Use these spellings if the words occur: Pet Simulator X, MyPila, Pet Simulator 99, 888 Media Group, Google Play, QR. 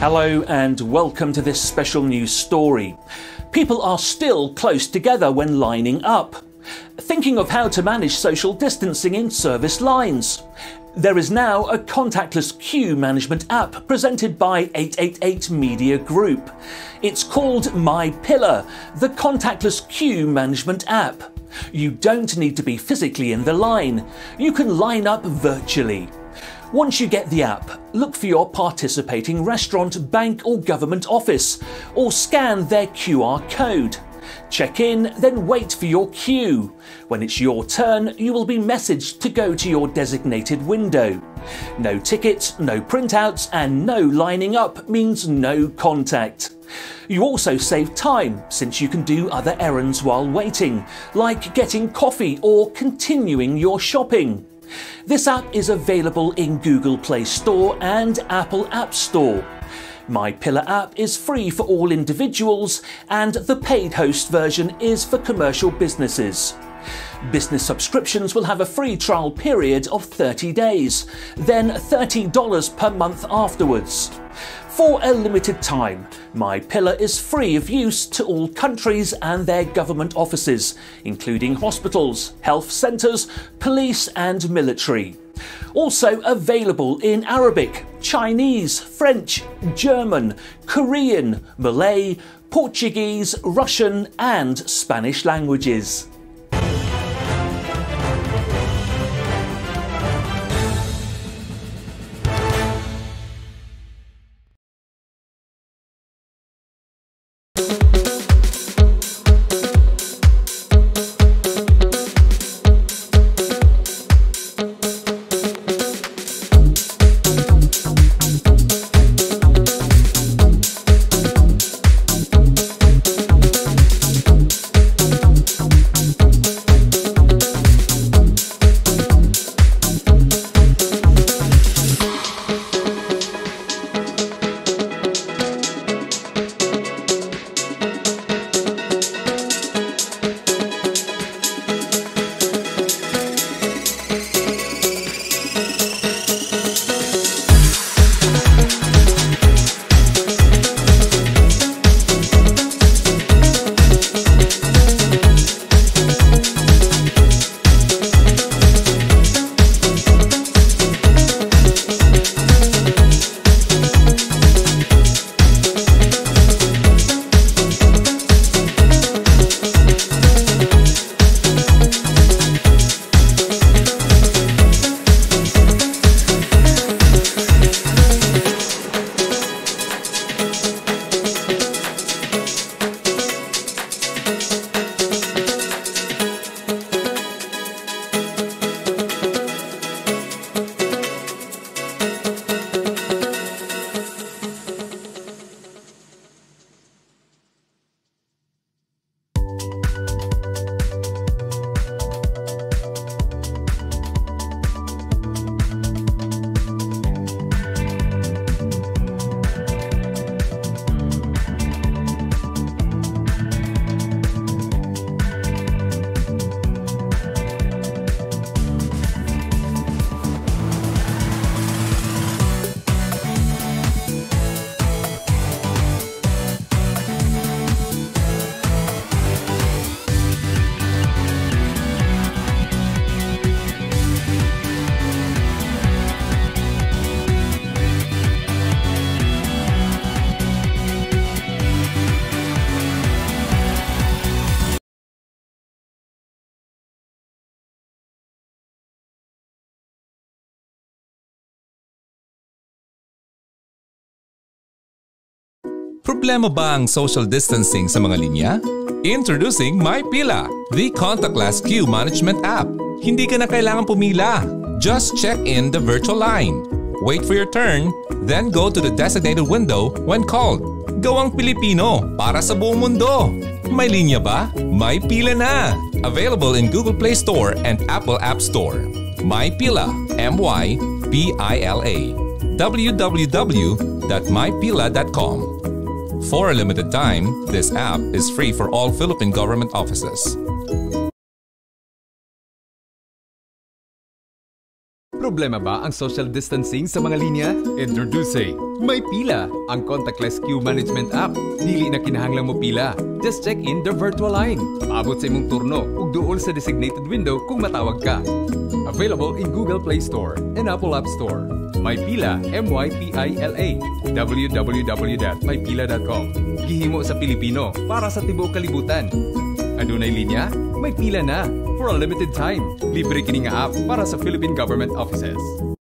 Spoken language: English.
Hello and welcome to this special news story. People are still close together when lining up. Thinking of how to manage social distancing in service lines. There is now a contactless queue management app presented by 888 Media Group. It's called MyPila, the contactless queue management app. You don't need to be physically in the line. You can line up virtually. Once you get the app, look for your participating restaurant, bank or government office, or scan their QR code. Check in, then wait for your queue. When it's your turn, you will be messaged to go to your designated window. No tickets, no printouts, and no lining up means no contact. You also save time, since you can do other errands while waiting, like getting coffee or continuing your shopping. This app is available in Google Play Store and Apple App Store. MyPila app is free for all individuals, and the paid host version is for commercial businesses. Business subscriptions will have a free trial period of 30 days, then $30 per month afterwards. For a limited time, MyPila is free of use to all countries and their government offices, including hospitals, health centres, police and military. Also available in Arabic, Chinese, French, German, Korean, Malay, Portuguese, Russian and Spanish languages. Problema ba ang social distancing sa mga linya? Introducing MyPila, the contactless queue management app. Hindi ka na kailangan pumila. Just check in the virtual line. Wait for your turn, then go to the designated window when called. Gawang Pilipino para sa buong mundo. May linya ba? MyPila na! Available in Google Play Store and Apple App Store. MyPila, MyPila. www.mypila.com. For a limited time, this app is free for all Philippine government offices. Problema ba ang social distancing sa mga linya? Introducing MyPila, ang contactless queue management app. Dili na kinahanglan mo pila. Just check in the virtual line. Paabot sa imong turno ug duol sa designated window kung matawag ka. Available in Google Play Store and Apple App Store. MyPila, MyPila. www.mypila.com. Gihimo sa Pilipino para sa tibuok kalibutan. Adunay linya? MyPila na. For a limited time, libre kini nga app para sa Philippine Government offices.